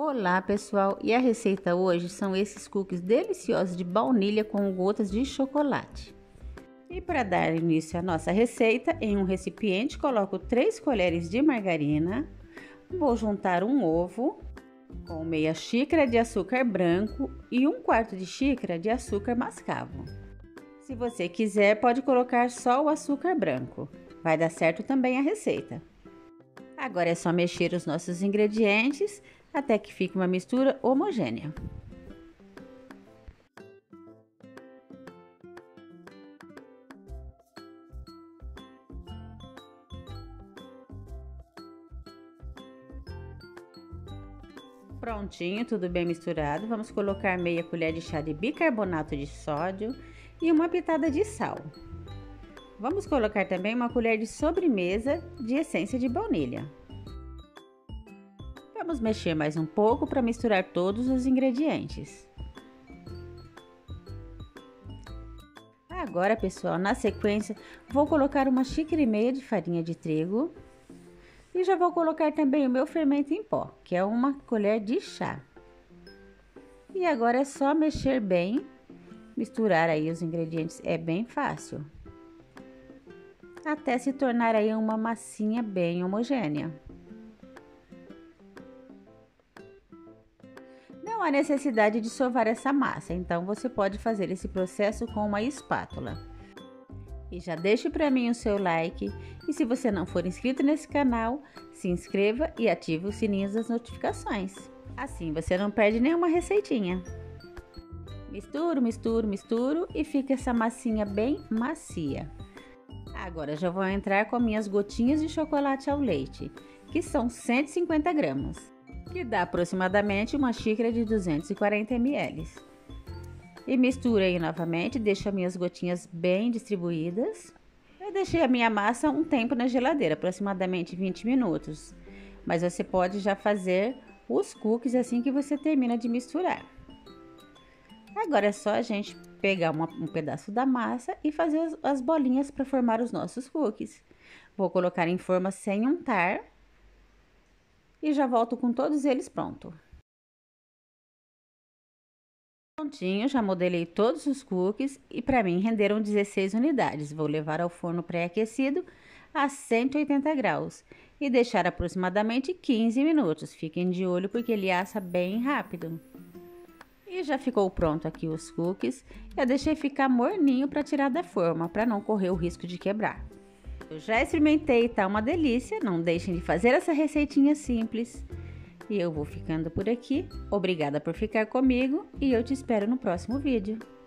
Olá pessoal, e a receita hoje são esses cookies deliciosos de baunilha com gotas de chocolate. E para dar início à nossa receita, em um recipiente coloco 3 colheres de margarina, vou juntar um ovo com meia xícara de açúcar branco e 1/4 de xícara de açúcar mascavo. Se você quiser, pode colocar só o açúcar branco, vai dar certo também a receita. Agora é só mexer os nossos ingredientes até que fique uma mistura homogênea. Prontinho, tudo bem misturado. Vamos colocar meia colher de chá de bicarbonato de sódio e uma pitada de sal. Vamos colocar também uma colher de sobremesa de essência de baunilha. Vamos mexer mais um pouco para misturar todos os ingredientes. Agora, pessoal, na sequência, vou colocar uma xícara e meia de farinha de trigo. E já vou colocar também o meu fermento em pó, que é uma colher de chá. E agora é só mexer bem, misturar aí os ingredientes, é bem fácil. Até se tornar aí uma massinha bem homogênea. Não há necessidade de sovar essa massa, então você pode fazer esse processo com uma espátula. E já deixe para mim o seu like, e se você não for inscrito nesse canal, se inscreva e ative o sininho das notificações. Assim você não perde nenhuma receitinha. Misturo, misturo, misturo e fica essa massinha bem macia. Agora já vou entrar com minhas gotinhas de chocolate ao leite, que são 150 gramas. Que dá aproximadamente uma xícara de 240 ml. E mistura aí novamente, deixo as minhas gotinhas bem distribuídas. Eu deixei a minha massa um tempo na geladeira, aproximadamente 20 minutos. Mas você pode já fazer os cookies assim que você termina de misturar. Agora é só a gente pegar um pedaço da massa e fazer as bolinhas para formar os nossos cookies. Vou colocar em forma sem untar. E já volto com todos eles pronto. Prontinho, já modelei todos os cookies e para mim renderam 16 unidades. Vou levar ao forno pré-aquecido a 180 graus e deixar aproximadamente 15 minutos. Fiquem de olho porque ele assa bem rápido. E já ficou pronto aqui os cookies. Eu deixei ficar morninho para tirar da forma, para não correr o risco de quebrar. Eu já experimentei, tá uma delícia, não deixem de fazer essa receitinha simples. E eu vou ficando por aqui, obrigada por ficar comigo e eu te espero no próximo vídeo.